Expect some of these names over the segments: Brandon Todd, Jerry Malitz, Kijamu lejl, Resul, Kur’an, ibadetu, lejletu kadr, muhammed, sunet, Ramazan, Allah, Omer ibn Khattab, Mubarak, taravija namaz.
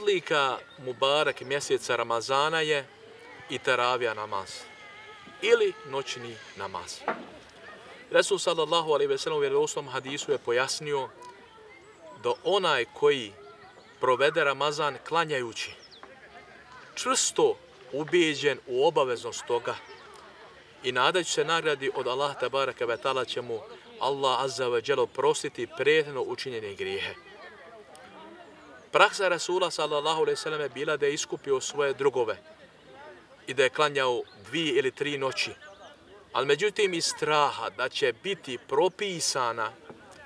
odlika Mubarak mjeseca Ramazana je i taravija namaz ili noćni namaz. Resul sallallahu alejhi ve sellem u vjerodostojnom hadisu je pojasnio da onaj koji provede Ramazan klanjajući, čvrsto ubijeđen u obaveznost toga i nadajući se nagradi od Allaha tebareke ve taala će mu Allah azza ve dželle oprostiti prethodno učinjene grijehe. Praksa Rasula sallallahu alejhi ve sellem je bila da je iskupio svoje drugove i da je klanjao 2 ili 3 noći. Ali međutim iz straha da će biti propisana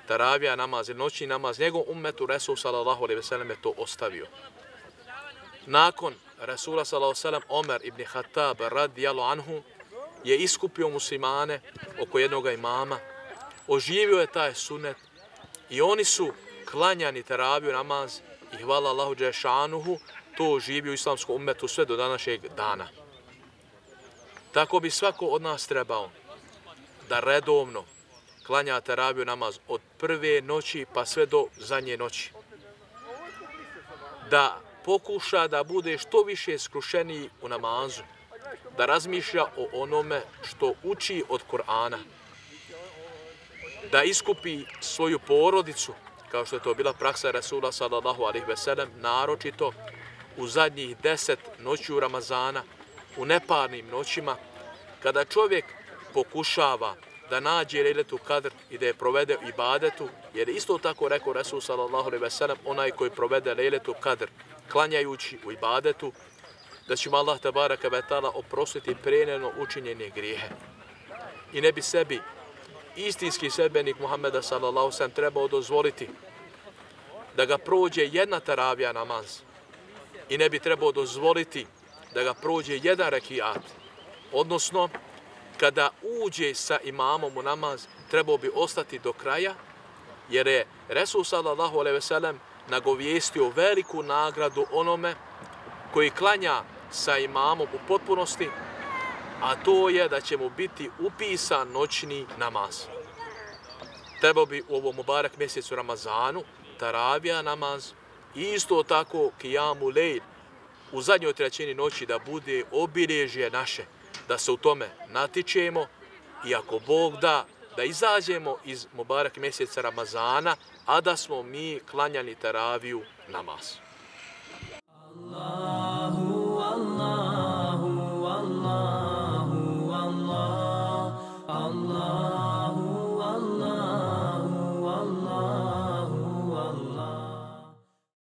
taravija namaz ili noćni namaz njegov ummetu, Resul sallallahu alejhi ve sellem je to ostavio. Nakon Rasula sallallahu alejhi ve sellem Omer ibn Khattab radijallahu anhu je iskupio muslimane oko jednoga imama, oživio je taj sunet i oni su klanjani taraviju namaz i hvala Allahu dželešanuhu to oživio islamskom ummetu sve do današnjeg dana. Tako bi svako od nas trebao da redovno klanja taraviju namaz od prve noći pa sve do zadnje noći. Da pokuša da bude što više skrušeniji u namazu, da razmišlja o onome što uči od Kur'ana, da iskupi svoju porodicu, kao što je to bila praksa Rasula sallallahu alejhi ve sellem, naročito u zadnjih 10 noćiju Ramazana, u neparnim noćima, kada čovjek pokušava da nađe lejletu kadr i da je provede u ibadetu, jer isto tako rekao Resul sallallahu alejhi ve sellem, onaj koji provede lejletu kadr klanjajući u ibadetu, da će mu Allah tebareke ve taala oprostiti prethodno učinjene grijehe. I ne bi sebi istinski sedbenik Muhammeda sallallahu alejhi ve sellem trebao dozvoliti da ga prođe jedna taravija namaz i ne bi trebao dozvoliti da ga prođe jedan rekiat. Odnosno, kada uđe sa imamom u namaz, trebao bi ostati do kraja, jer je Resul sallallahu alejhi ve sellem nagovijestio veliku nagradu onome koji klanja sa imamom u potpunosti, a to je da će mu biti upisan noćni namaz. Trebao bi u ovom Mubarak mjesecu Ramazanu taravija namaz i isto tako Kijamu lejl u zadnjoj trećini noći da bude obilježje naše, da se u tome natičemo i ako Bog da, da izađemo iz Mubarak mjeseca Ramazana, a da smo mi klanjali taraviju namaz.